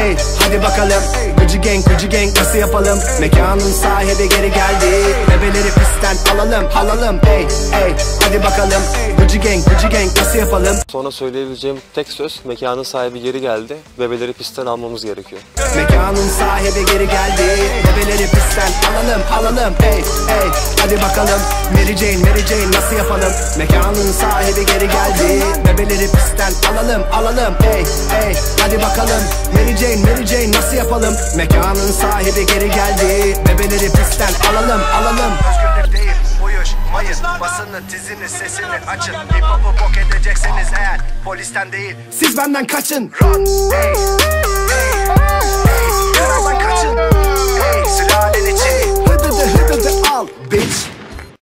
ey, hadi bakalım. Gıcı genk nasıl yapalım? Mekanın sahibi geri geldi. Bebeleri pistten alalım ey, ey, hadi bakalım. Gıcı genk nasıl yapalım? Sonra söyleyebileceğim tek söz, mekanın sahibi geri geldi. Bebeleri pistten almamız gerekiyor. Mekanın sahibi geri geldi. Bebeleri pistten alalım ey, ey, hadi bakalım. Mary Jane nasıl yapalım? Mekanın sahibi geri geldi. Bebeleri pistten alalım ey, ey, hadi bakalım. Mary Jane nasıl yapalım? Mekanın sahibi geri geldi. Bebeleri pistten alalım. Özgürlük değil, uyuşmayın. Basını, tizini, sesini açın. Hip hop'u bok edeceksiniz eğer polisten değil, siz benden kaçın. Run, ey, yaradan kaçın. Ey, sülalen için hıdıdı al bitch.